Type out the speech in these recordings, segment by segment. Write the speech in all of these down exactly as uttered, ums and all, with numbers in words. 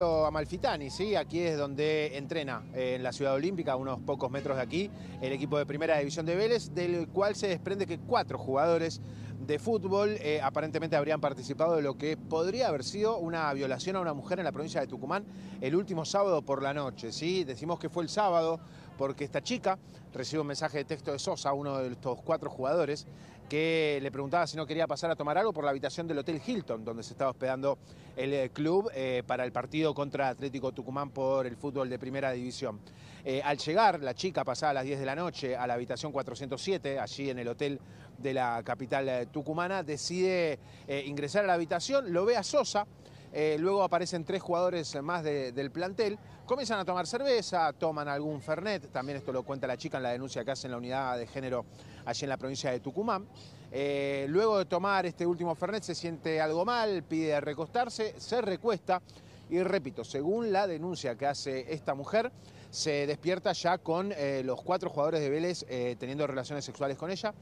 Amalfitani, sí, aquí es donde entrena, eh, en la Ciudad Olímpica, a unos pocos metros de aquí, el equipo de Primera División de Vélez, del cual se desprende que cuatro jugadores de fútbol eh, aparentemente habrían participado de lo que podría haber sido una violación a una mujer en la provincia de Tucumán el último sábado por la noche, ¿sí? Decimos que fue el sábado porque esta chica recibe un mensaje de texto de Sosa, uno de estos cuatro jugadores, que le preguntaba si no quería pasar a tomar algo por la habitación del Hotel Hilton, donde se estaba hospedando el club eh, para el partido contra Atlético Tucumán por el fútbol de Primera División. Eh, al llegar, la chica pasaba a las diez de la noche a la habitación cuatrocientos siete, allí en el hotel de la capital tucumana, decide eh, ingresar a la habitación, lo ve a Sosa, eh, luego aparecen tres jugadores más de, del plantel, comienzan a tomar cerveza, toman algún fernet, también esto lo cuenta la chica en la denuncia que hace en la unidad de género allí en la provincia de Tucumán. Eh, luego de tomar este último fernet se siente algo mal, pide recostarse, se recuesta y, repito, según la denuncia que hace esta mujer, se despierta ya con eh, los cuatro jugadores de Vélez eh, teniendo relaciones sexuales con ella.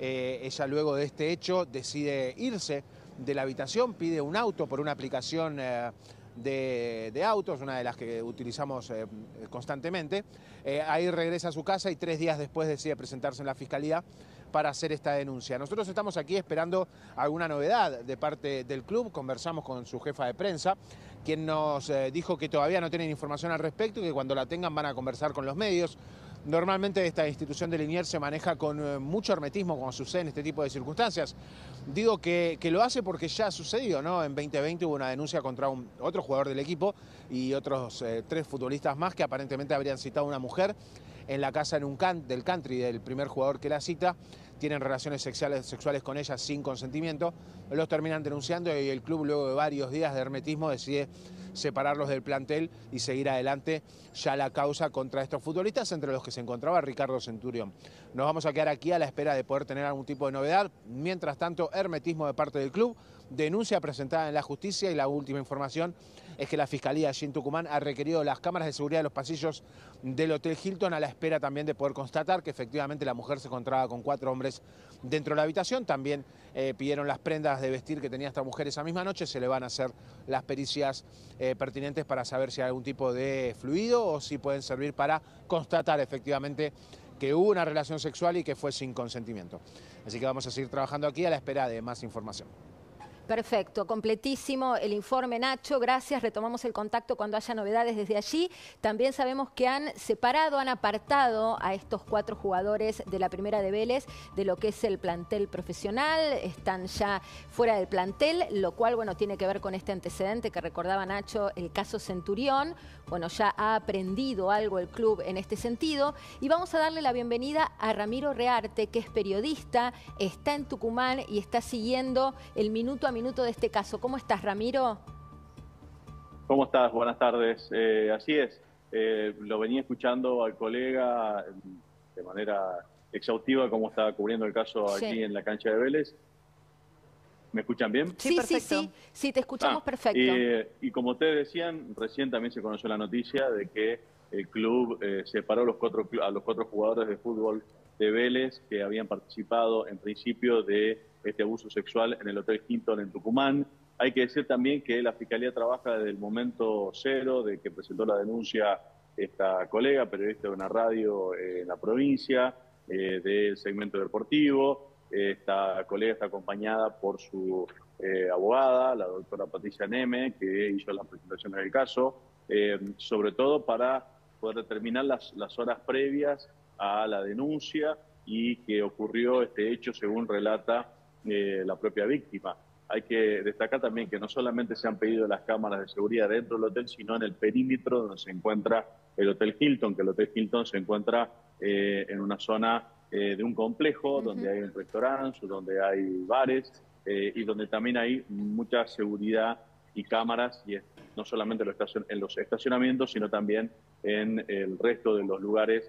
Eh, ella luego de este hecho decide irse de la habitación, pide un auto por una aplicación eh, de, de autos, una de las que utilizamos eh, constantemente. Eh, ahí regresa a su casa y tres días después decide presentarse en la fiscalía para hacer esta denuncia. Nosotros estamos aquí esperando alguna novedad de parte del club, conversamos con su jefa de prensa, quien nos eh, dijo que todavía no tienen información al respecto y que cuando la tengan van a conversar con los medios. Normalmente esta institución del INIER se maneja con mucho hermetismo cuando sucede en este tipo de circunstancias. Digo que, que lo hace porque ya ha sucedido, ¿no? En veinte veinte hubo una denuncia contra un, otro jugador del equipo y otros eh, tres futbolistas más que aparentemente habrían citado a una mujer en la casa en un can, del country del primer jugador que la cita. Tienen relaciones sexuales, sexuales con ella sin consentimiento, los terminan denunciando y el club luego de varios días de hermetismo decide separarlos del plantel y seguir adelante ya la causa contra estos futbolistas, entre los que se encontraba Ricardo Centurión. Nos vamos a quedar aquí a la espera de poder tener algún tipo de novedad. Mientras tanto, hermetismo de parte del club, denuncia presentada en la justicia y la última información es que la Fiscalía allí en Tucumán ha requerido las cámaras de seguridad de los pasillos del Hotel Hilton a la espera también de poder constatar que efectivamente la mujer se encontraba con cuatro hombres dentro de la habitación. También eh, pidieron las prendas de vestir que tenía esta mujer esa misma noche. Se le van a hacer las pericias eh, pertinentes para saber si hay algún tipo de fluido o si pueden servir para constatar efectivamente que hubo una relación sexual y que fue sin consentimiento. Así que vamos a seguir trabajando aquí a la espera de más información. Perfecto, completísimo el informe, Nacho, gracias, retomamos el contacto cuando haya novedades desde allí. También sabemos que han separado, han apartado a estos cuatro jugadores de la Primera de Vélez de lo que es el plantel profesional, están ya fuera del plantel, lo cual, bueno, tiene que ver con este antecedente que recordaba Nacho, el caso Centurión. Bueno, ya ha aprendido algo el club en este sentido y vamos a darle la bienvenida a Ramiro Rearte, que es periodista, está en Tucumán y está siguiendo el minuto a minuto minuto de este caso. ¿Cómo estás, Ramiro? ¿Cómo estás? Buenas tardes. Eh, así es, eh, lo venía escuchando al colega de manera exhaustiva cómo estaba cubriendo el caso sí. Aquí en la cancha de Vélez. ¿Me escuchan bien? Sí, sí, perfecto. sí, sí, sí, te escuchamos ah, perfecto. Eh, y como ustedes decían, recién también se conoció la noticia de que el club eh, separó los cuatro, a los cuatro jugadores de fútbol de Vélez que habían participado en principio de este abuso sexual en el Hotel Hilton en Tucumán. Hay que decir también que la Fiscalía trabaja desde el momento cero de que presentó la denuncia esta colega, periodista de una radio eh, en la provincia, eh, del segmento deportivo. Esta colega está acompañada por su eh, abogada, la doctora Patricia Neme, que hizo las presentaciones del caso, eh, sobre todo para poder determinar las, las horas previas a la denuncia y que ocurrió este hecho según relata Eh, la propia víctima. Hay que destacar también que no solamente se han pedido las cámaras de seguridad dentro del hotel, sino en el perímetro donde se encuentra el Hotel Hilton, que el Hotel Hilton se encuentra eh, en una zona eh, de un complejo, uh-huh. donde hay un restaurante, donde hay bares, eh, y donde también hay mucha seguridad y cámaras, y es, no solamente en los estacionamientos, sino también en el resto de los lugares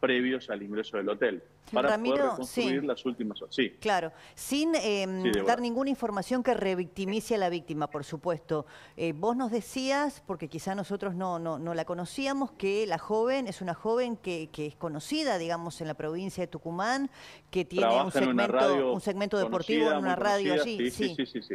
previos al ingreso del hotel, para Ramiro, poder reconstruir sí. las últimas horas. Sí. Claro, sin eh, sí, dar ninguna información que revictimice a la víctima, por supuesto. Eh, vos nos decías, porque quizá nosotros no, no, no la conocíamos, que la joven es una joven que, que es conocida, digamos, en la provincia de Tucumán, que tiene Trabaja un segmento, un segmento deportivo en una radio, conocida, en una radio allí. Sí, sí, sí, sí. sí, sí.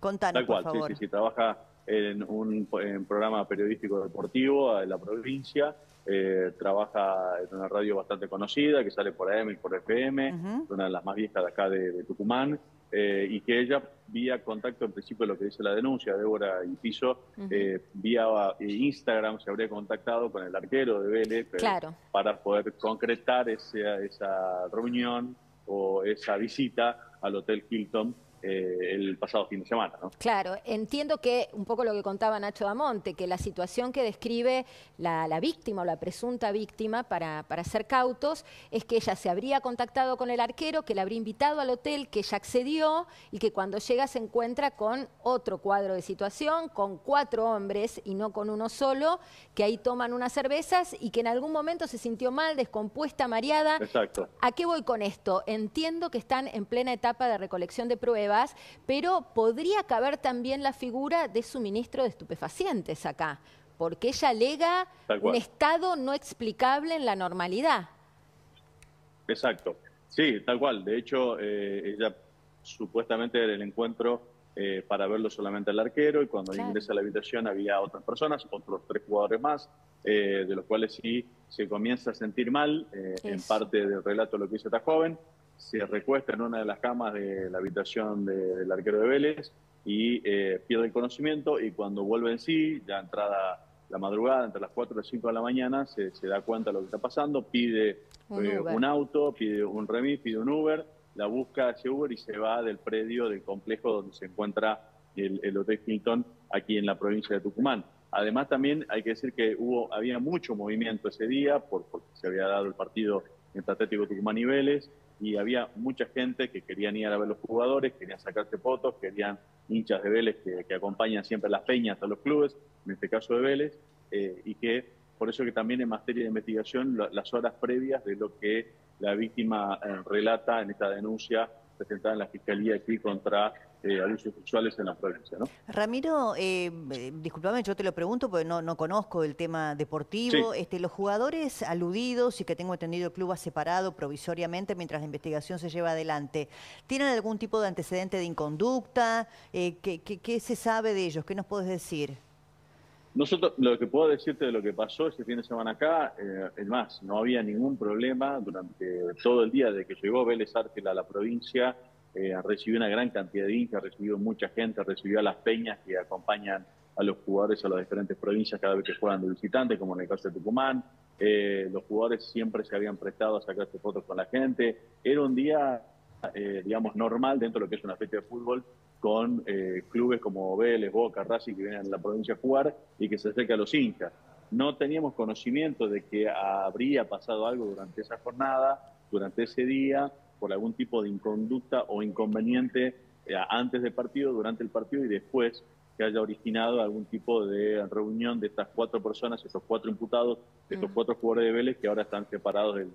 Contanos, Tal cual, por favor. Sí, sí, sí, trabaja en un en programa periodístico deportivo de la provincia. Eh, trabaja en una radio bastante conocida, que sale por A M y por F M, uh-huh. una de las más viejas de acá de, de Tucumán, eh, y que ella, vía contacto, en principio lo que dice la denuncia, Débora y Piso, uh-huh. eh, vía eh, Instagram se habría contactado con el arquero de Vélez, claro. para poder concretar ese, esa reunión o esa visita al Hotel Hilton Eh, el pasado fin de semana, ¿no? Claro, entiendo que un poco lo que contaba Nacho Damonte, que la situación que describe la, la víctima o la presunta víctima, para, para ser cautos, es que ella se habría contactado con el arquero, que la habría invitado al hotel, que ella accedió y que cuando llega se encuentra con otro cuadro de situación, con cuatro hombres y no con uno solo, que ahí toman unas cervezas y que en algún momento se sintió mal, descompuesta, mareada. Exacto. ¿A qué voy con esto? Entiendo que están en plena etapa de recolección de pruebas, pero podría caber también la figura de suministro de estupefacientes acá, porque ella alega un estado no explicable en la normalidad. Exacto, sí, tal cual. De hecho, eh, ella supuestamente era el encuentro eh, para verlo solamente al arquero, y cuando claro. ingresa a la habitación había otras personas, otros tres jugadores más, eh, de los cuales sí se comienza a sentir mal, eh, en parte del relato de lo que hizo esta joven. Se recuesta en una de las camas de la habitación de, del arquero de Vélez y eh, pierde el conocimiento, y cuando vuelve en sí, ya entrada la madrugada, entre las cuatro y las cinco de la mañana, se, se da cuenta de lo que está pasando, pide un, eh, un auto, pide un remis, pide un Uber, la busca ese Uber y se va del predio del complejo donde se encuentra el, el Hotel Hilton aquí en la provincia de Tucumán. Además, también hay que decir que hubo había mucho movimiento ese día, por, porque se había dado el partido entre Atlético Tucumán y Vélez, y había mucha gente que querían ir a ver los jugadores, querían sacarse fotos, querían hinchas de Vélez que, que acompañan siempre las peñas a los clubes, en este caso de Vélez, eh, y que por eso que también en materia de investigación la, las horas previas de lo que la víctima eh, relata en esta denuncia presentada en la Fiscalía aquí contra eh, abusos sexuales en la provincia, ¿no? Ramiro, eh, disculpame, yo te lo pregunto porque no, no conozco el tema deportivo. Sí. Este, los jugadores aludidos, y que tengo entendido el club ha separado provisoriamente mientras la investigación se lleva adelante, ¿tienen algún tipo de antecedente de inconducta? Eh, ¿qué, qué, qué se sabe de ellos? ¿Qué nos podés decir? Nosotros, lo que puedo decirte de lo que pasó ese fin de semana acá, eh, es más, no había ningún problema durante todo el día de que llegó Vélez Arquel a la provincia. Eh, recibió una gran cantidad de hinchas, recibió mucha gente, recibió a las peñas que acompañan a los jugadores a las diferentes provincias cada vez que juegan de visitante, como en el caso de Tucumán. Eh, los jugadores siempre se habían prestado a sacarse fotos con la gente. Era un día, eh, digamos, normal dentro de lo que es una fecha de fútbol, con eh, clubes como Vélez, Boca, Racing, que vienen a la provincia a jugar y que se acerca a los hinchas. No teníamos conocimiento de que habría pasado algo durante esa jornada, durante ese día, por algún tipo de inconducta o inconveniente eh, antes del partido, durante el partido y después, que haya originado algún tipo de reunión de estas cuatro personas, esos cuatro imputados, de estos cuatro jugadores de Vélez que ahora están separados del...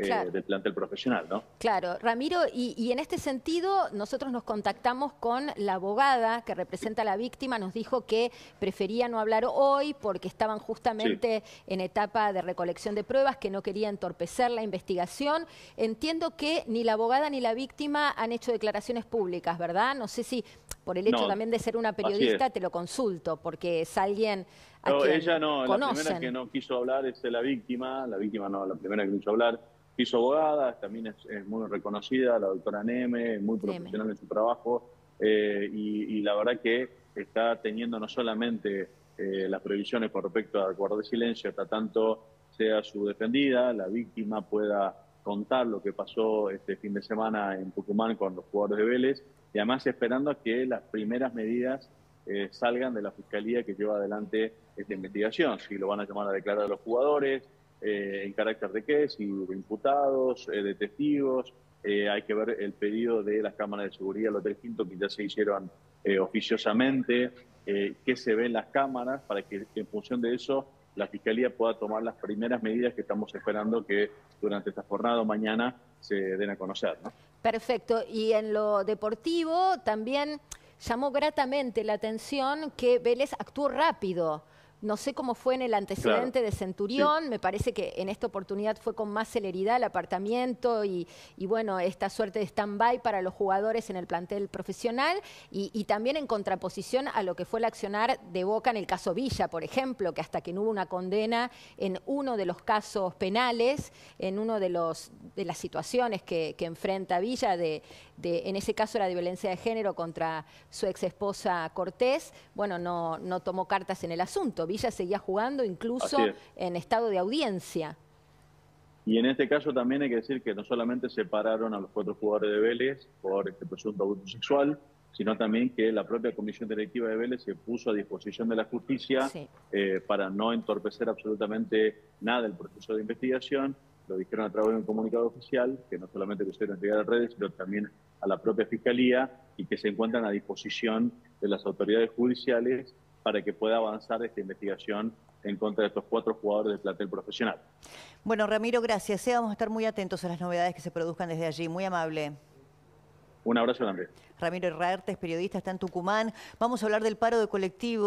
Claro. Eh, del plantel profesional, ¿no? Claro, Ramiro, y, y en este sentido nosotros nos contactamos con la abogada que representa a la víctima, nos dijo que prefería no hablar hoy porque estaban justamente sí. en etapa de recolección de pruebas, que no quería entorpecer la investigación. Entiendo que ni la abogada ni la víctima han hecho declaraciones públicas, ¿verdad? No sé si por el hecho no, también de ser una periodista te lo consulto, porque es alguien... A no, quien ella no, conocen. La primera que no quiso hablar es la víctima, la víctima no, la primera que no quiso hablar. Es abogada, también es, es muy reconocida, la doctora Neme, muy profesional Neme. en su trabajo, eh, y, y la verdad que está teniendo no solamente eh, las previsiones con respecto al guardar silencio, hasta tanto sea su defendida, la víctima pueda contar lo que pasó este fin de semana en Tucumán con los jugadores de Vélez, y además esperando a que las primeras medidas eh, salgan de la Fiscalía que lleva adelante esta investigación, si lo van a llamar a declarar a los jugadores, Eh, en carácter de qué, si de imputados, eh, de testigos, eh, hay que ver el pedido de las cámaras de seguridad, los del Quinto, que ya se hicieron eh, oficiosamente, eh, qué se ve en las cámaras, para que en función de eso la Fiscalía pueda tomar las primeras medidas que estamos esperando que durante esta jornada o mañana se den a conocer, ¿no? Perfecto, y en lo deportivo también llamó gratamente la atención que Vélez actuó rápido. No sé cómo fue en el antecedente, claro, de Centurión, sí. Me parece que en esta oportunidad fue con más celeridad el apartamiento y, y bueno, esta suerte de stand-by para los jugadores en el plantel profesional y, y también en contraposición a lo que fue el accionar de Boca en el caso Villa, por ejemplo, que hasta que no hubo una condena en uno de los casos penales, en uno de, los, de las situaciones que, que enfrenta Villa, de, de, en ese caso era de violencia de género contra su exesposa Cortés, bueno, no, no tomó cartas en el asunto. Villa seguía jugando incluso es. en estado de audiencia. Y en este caso también hay que decir que no solamente separaron a los cuatro jugadores de Vélez por este presunto abuso sexual, sino también que la propia comisión directiva de Vélez se puso a disposición de la justicia, sí, eh, para no entorpecer absolutamente nada el proceso de investigación. Lo dijeron a través de un comunicado oficial, que no solamente quisieron entregar a redes, sino también a la propia Fiscalía, y que se encuentran a disposición de las autoridades judiciales para que pueda avanzar esta investigación en contra de estos cuatro jugadores del plantel profesional. Bueno, Ramiro, gracias. ¿eh? Vamos a estar muy atentos a las novedades que se produzcan desde allí. Muy amable. Un abrazo grande. Ramiro Rearte, periodista, está en Tucumán. Vamos a hablar del paro de colectivos.